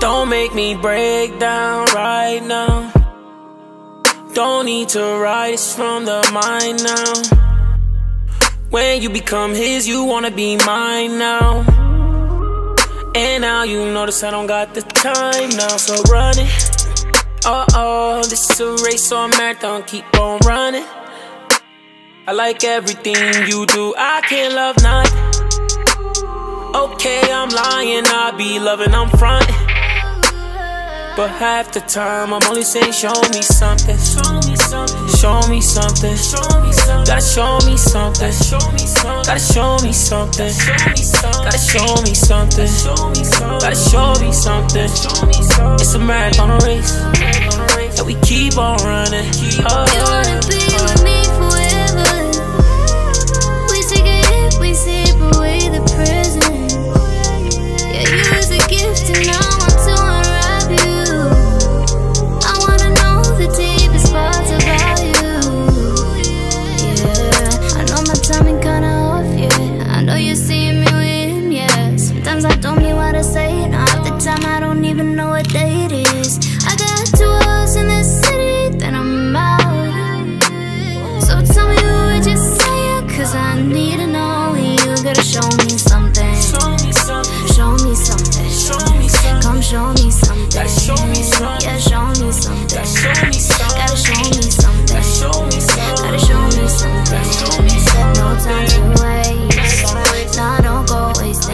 Don't make me break down right now. Don't need to rise from the mind now. When you become his, you wanna be mine now. And now you notice I don't got the time now, so run it. Uh-oh, this is a race or a marathon, keep on running. I like everything you do, I can't love nothing. Okay, I'm lying, I be loving, I'm frontin'. But half the time, I'm only saying, show me something. Show me something. Show me something. Show me something. Gotta show me something. Show me something. Gotta show me something. Gotta show me something. Gotta show me something. It's a marathon race, and we keep on running. You wanna be with me forever. We take a hit, we sip away the present. Yeah, you was a gift, and I want to unwrap you. It's a marathon race,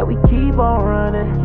and we keep on running.